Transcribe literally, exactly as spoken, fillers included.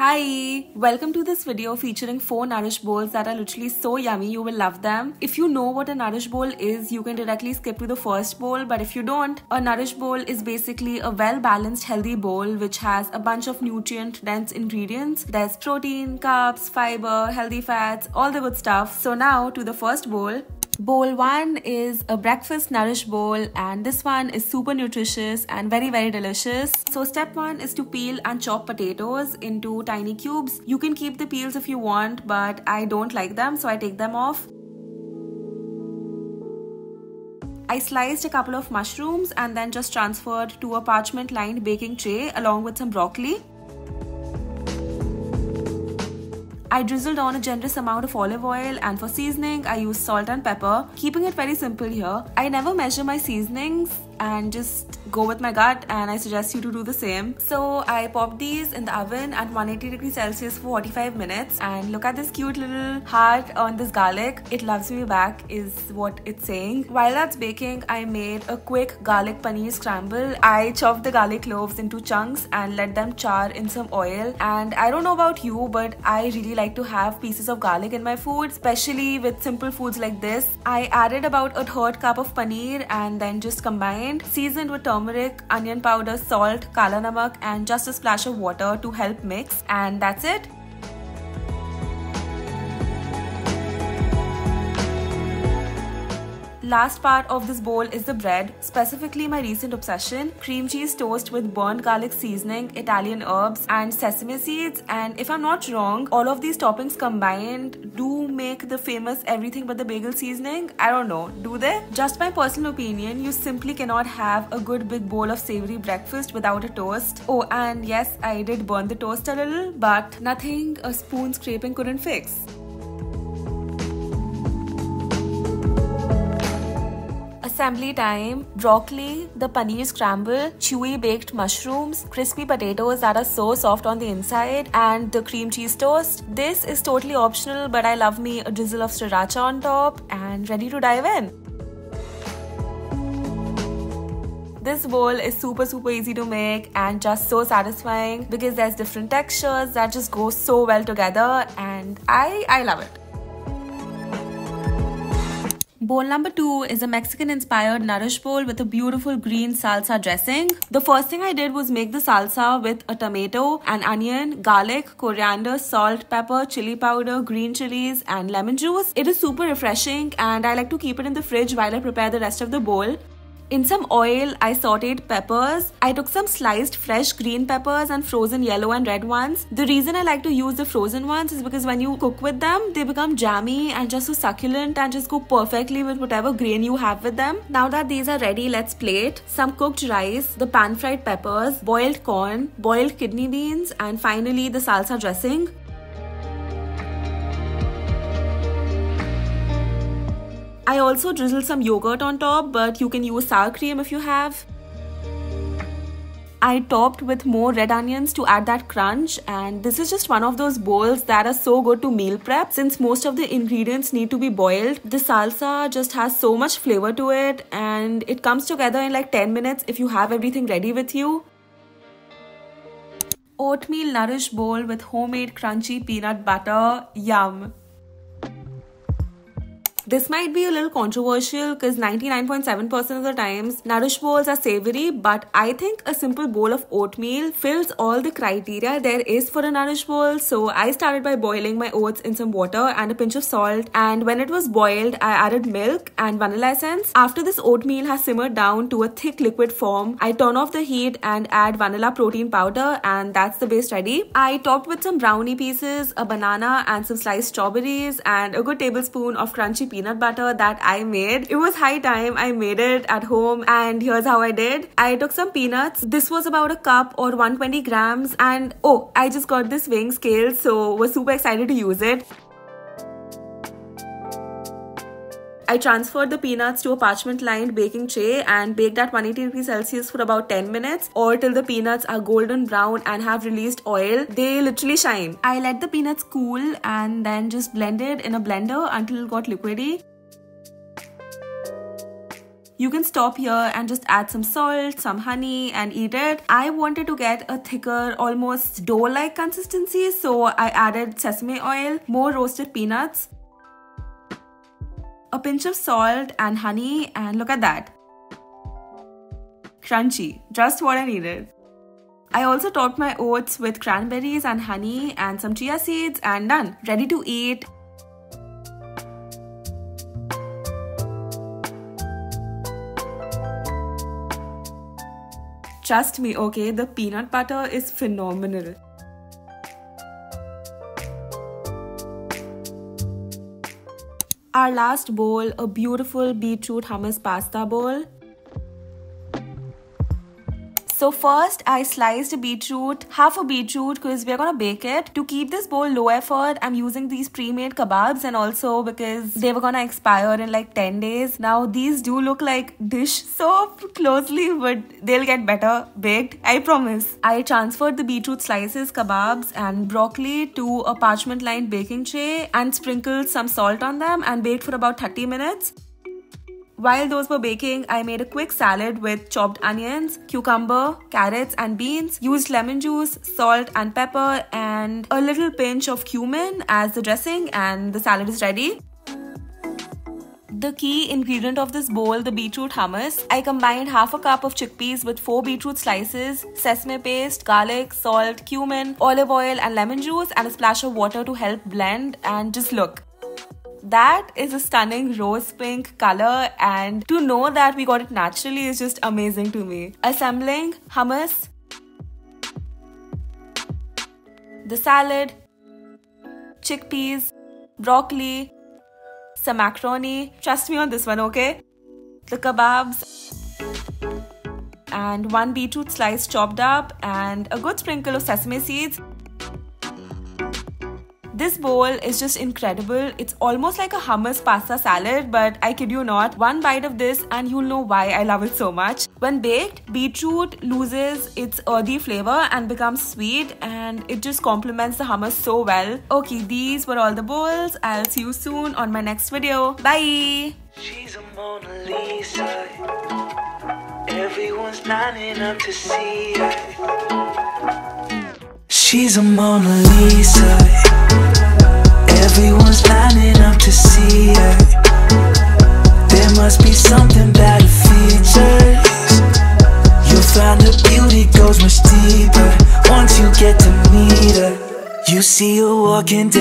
Hi! Welcome to this video featuring four nourish bowls that are literally so yummy, you will love them. If you know what a nourish bowl is, you can directly skip to the first bowl, but if you don't, a nourish bowl is basically a well-balanced healthy bowl which has a bunch of nutrient-dense ingredients. There's protein, carbs, fiber, healthy fats, all the good stuff. So now to the first bowl. Bowl one is a breakfast nourish bowl, and this one is super nutritious and very very delicious. So step one is to peel and chop potatoes into tiny cubes. You can keep the peels if you want, but I don't like them, so I take them off. I sliced a couple of mushrooms and then just transferred to a parchment lined baking tray along with some broccoli. I drizzled on a generous amount of olive oil, and for seasoning I used salt and pepper, keeping it very simple here. I never measure my seasonings and just go with my gut, and I suggest you to do the same. So I popped these in the oven at one hundred eighty degrees Celsius for forty-five minutes, and look at this cute little heart on this garlic. It loves me back is what it's saying. While that's baking, I made a quick garlic paneer scramble. I chopped the garlic cloves into chunks and let them char in some oil, and I don't know about you, but I really like to have pieces of garlic in my food, especially with simple foods like this. I added about a third cup of paneer and then just combined, seasoned with turmeric, onion powder, salt, kala namak, and just a splash of water to help mix, and that's it. Last part of this bowl is the bread, specifically my recent obsession, cream cheese toast with burnt garlic seasoning, Italian herbs, and sesame seeds. And if I'm not wrong, all of these toppings combined do make the famous everything but the bagel seasoning. I don't know, do they? Just my personal opinion, you simply cannot have a good big bowl of savory breakfast without a toast. Oh, and yes, I did burn the toast a little, but nothing a spoon scraping couldn't fix. Assembly time: broccoli, the paneer scramble, chewy baked mushrooms, crispy potatoes that are so soft on the inside, and the cream cheese toast. This is totally optional, but I love me a drizzle of sriracha on top, and ready to dive in. This bowl is super super easy to make and just so satisfying because there's different textures that just go so well together, and I, I love it. Bowl number two is a Mexican inspired nourish bowl with a beautiful green salsa dressing. The first thing I did was make the salsa with a tomato, an onion, garlic, coriander, salt, pepper, chili powder, green chilies, and lemon juice. It is super refreshing, and I like to keep it in the fridge while I prepare the rest of the bowl. In some oil, I sauteed peppers. I took some sliced fresh green peppers and frozen yellow and red ones. The reason I like to use the frozen ones is because when you cook with them, they become jammy and just so succulent and just go perfectly with whatever grain you have with them. Now that these are ready, let's plate. Some cooked rice, the pan-fried peppers, boiled corn, boiled kidney beans, and finally the salsa dressing. I also drizzled some yogurt on top, but you can use sour cream if you have. I topped with more red onions to add that crunch, and this is just one of those bowls that are so good to meal prep since most of the ingredients need to be boiled. The salsa just has so much flavor to it, and it comes together in like ten minutes if you have everything ready with you. Oatmeal nourish bowl with homemade crunchy peanut butter. Yum! This might be a little controversial because ninety-nine point seven percent of the times nourish bowls are savory, but I think a simple bowl of oatmeal fills all the criteria there is for a nourish bowl. So I started by boiling my oats in some water and a pinch of salt, and when it was boiled, I added milk and vanilla essence. After this oatmeal has simmered down to a thick liquid form, I turn off the heat and add vanilla protein powder, and that's the base ready. I topped with some brownie pieces, a banana, and some sliced strawberries, and a good tablespoon of crunchy peanut peanut butter that I made. It was high time I made it at home, and here's how I did. I took some peanuts. This was about a cup or one hundred twenty grams, and oh, I just got this weighing scale, so was super excited to use it. I transferred the peanuts to a parchment lined baking tray and baked at one hundred eighty degrees Celsius for about ten minutes or till the peanuts are golden brown and have released oil. They literally shine. I let the peanuts cool and then just blended in a blender until it got liquidy. You can stop here and just add some salt, some honey and eat it. I wanted to get a thicker, almost dough-like consistency, so I added sesame oil, more roasted peanuts, a pinch of salt and honey, and look at that. Crunchy, just what I needed. I also topped my oats with cranberries and honey and some chia seeds, and done. Ready to eat. Trust me, okay, the peanut butter is phenomenal. Our last bowl, a beautiful beetroot hummus pasta bowl. So first I sliced a beetroot, half a beetroot, because we're gonna bake it. To keep this bowl low effort, I'm using these pre-made kebabs, and also because they were gonna expire in like ten days. Now these do look like dish soap closely, but they'll get better baked, I promise. I transferred the beetroot slices, kebabs and broccoli to a parchment lined baking tray and sprinkled some salt on them and baked for about thirty minutes. While those were baking, I made a quick salad with chopped onions, cucumber, carrots and beans, used lemon juice, salt and pepper and a little pinch of cumin as the dressing, and the salad is ready. The key ingredient of this bowl, the beetroot hummus, I combined half a cup of chickpeas with four beetroot slices, sesame paste, garlic, salt, cumin, olive oil and lemon juice, and a splash of water to help blend, and just look. That is a stunning rose pink color, and to know that we got it naturally is just amazing to me. Assembling hummus, the salad, chickpeas, broccoli, some macaroni, trust me on this one, okay? The kebabs, and one beetroot slice chopped up, and a good sprinkle of sesame seeds. This bowl is just incredible. It's almost like a hummus pasta salad, but I kid you not, one bite of this and you'll know why I love it so much. When baked, beetroot loses its earthy flavor and becomes sweet, and it just complements the hummus so well. Okay, these were all the bowls. I'll see you soon on my next video. Bye! She's a Mona Lisa. Everyone's lining up to see her. She's a Mona Lisa. Everyone's lining up to see her. There must be something about her features. You'll find her beauty goes much deeper once you get to meet her. You see her walking down